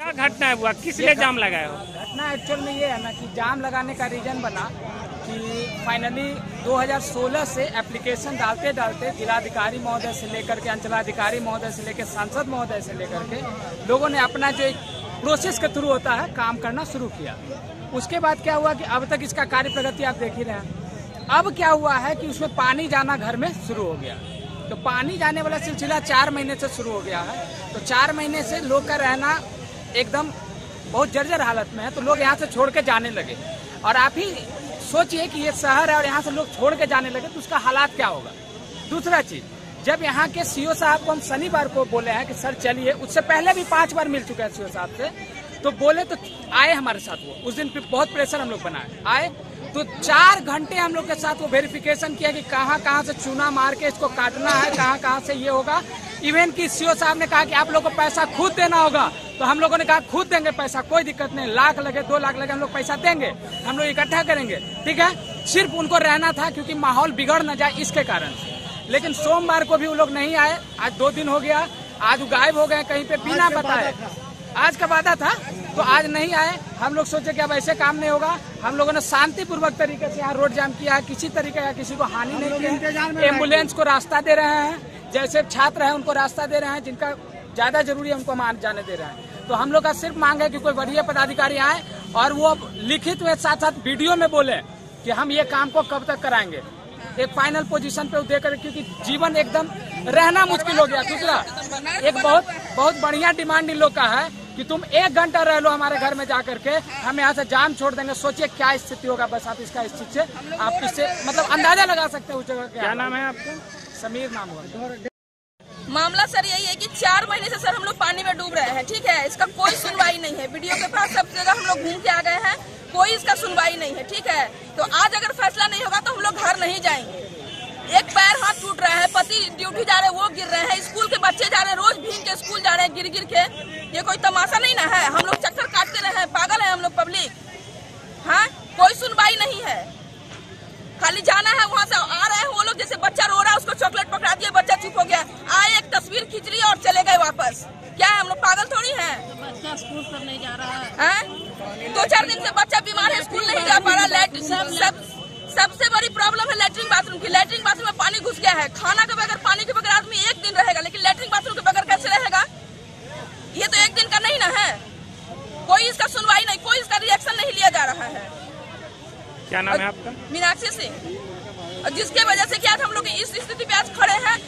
क्या घटना है बुआ, किस लिए जाम लगाया हो? घटना एक्चुअल में ये है ना कि जाम लगाने का रीजन बना कि फाइनली 2016 से एप्लीकेशन डालते डालते जिलाधिकारी महोदय से लेकर के अंचलाधिकारी महोदय से लेकर सांसद महोदय से लेकर के लोगों ने अपना जो एक प्रोसेस के थ्रू होता है काम करना शुरू किया। उसके बाद क्या हुआ कि अब तक इसका कार्य प्रगति आप देख ही रहे हैं। अब क्या हुआ है कि उसमें पानी जाना घर में शुरू हो गया, तो पानी जाने वाला सिलसिला 4 महीने से शुरू हो गया है। तो 4 महीने से लोग का रहना एकदम बहुत जर्जर हालत में है, तो लोग यहाँ से छोड़ के जाने लगे। और आप ही सोचिए कि ये शहर है और यहाँ से लोग छोड़ के जाने लगे तो उसका हालात क्या होगा। दूसरा चीज, जब यहाँ के सीओ साहब को हम शनिवार को बोले हैं कि सर चलिए, उससे पहले भी 5 बार मिल चुके हैं सीओ साहब से, तो बोले तो आए हमारे साथ। वो उस दिन बहुत प्रेशर हम लोग बनाए, आए तो 4 घंटे हम लोग के साथ वो वेरिफिकेशन किया कि कहाँ कहाँ से चूना मार के इसको काटना है, कहाँ कहाँ से ये होगा। इवन कि सीओ साहब ने कहा कि आप लोगों को पैसा खुद देना होगा, तो हम लोगों ने कहा खुद देंगे पैसा, कोई दिक्कत नहीं, 1 लाख लगे 2 लाख लगे हम लोग पैसा देंगे, हम लोग इकट्ठा करेंगे, ठीक है। सिर्फ उनको रहना था क्योंकि माहौल बिगड़ न जाए इसके कारण। लेकिन सोमवार को भी वो लोग नहीं आए, आज 2 दिन हो गया, आज गायब हो गए कहीं पे बिना बताए। आज का वादा था तो आज नहीं आए। हम लोग सोचे कि अब ऐसे काम नहीं होगा। हम लोगों ने शांतिपूर्वक तरीके से यहाँ रोड जाम किया है, किसी तरीके या किसी को हानि नहीं की। एम्बुलेंस को रास्ता दे रहे हैं, जैसे छात्र हैं उनको रास्ता दे रहे हैं, जिनका ज्यादा जरूरी है उनको मान जाने दे रहे हैं। तो हम लोग का सिर्फ मांग है कि कोई वरीय पदाधिकारी आए और वो लिखित में साथ साथ वीडियो में बोले कि हम ये काम को कब तक कराएंगे, एक फाइनल पोजीशन पे देकर, क्योंकि जीवन एकदम रहना मुश्किल हो गया। दूसरा एक बहुत बहुत बढ़िया डिमांड इन लोग का है कि तुम 1 घंटा रह लो हमारे घर में जा करके, हम यहाँ से जाम छोड़ देंगे। सोचिए क्या स्थिति होगा। बस आप इसका इस चीज से आप इससे मतलब अंदाजा लगा सकते हो उस जगह। क्या नाम है आपका? समीर नाम होगा। मामला सर यही है कि 4 महीने से सर हम लोग पानी में डूब रहे हैं, ठीक है। इसका कोई सुनवाई नहीं है। वीडियो के पास सब जगह हम लोग घूम के आ गए हैं, कोई इसका सुनवाई नहीं है, ठीक है। तो आज अगर फैसला नहीं होगा तो हम लोग घर नहीं जाएंगे। एक पैर हाथ टूट रहा है, पति ड्यूटी जा रहे, वो गिर रहे हैं, स्कूल के बच्चे जा रहे हैं, रोज भीग के स्कूल जा रहे हैं गिर गिर के। ये कोई तमाशा नहीं ना है। हम लोग चक्कर काटते रहे हैं, पागल है हम लोग पब्लिक। हाँ, कोई सुनवाई नहीं है। खाली जाना है, वहाँ से आ रहे हैं वो लोग, जैसे बच्चा रो रहा है उसको चॉकलेट पकड़ा दिया, बच्चा चुप हो गया, आए एक तस्वीर खींच ली और चले गए वापस। क्या है, हम लोग पागल थोड़ी है। बच्चा स्कूल पर नहीं जा रहा है, 2-4 दिन से बच्चा बीमार है, स्कूल नहीं जा पा रहा। सबसे बड़ी प्रॉब्लम है लैट्रिन बाथरूम की। लैट्रिन बाथरूम में पानी घुस गया है। खाना के बगैर, पानी के बगैर आदमी 1 दिन रहेगा, लेकिन लैट्रिन बाथरूम के बगैर कैसे रहेगा? ये तो 1 दिन का नहीं ना है। कोई इसका सुनवाई नहीं, कोई इसका रिएक्शन नहीं लिया जा रहा है। क्या नाम है आपका? मीनाक्षी सिंह। जिसके वजह से क्या हम लोग इस स्थिति पे आज खड़े हैं।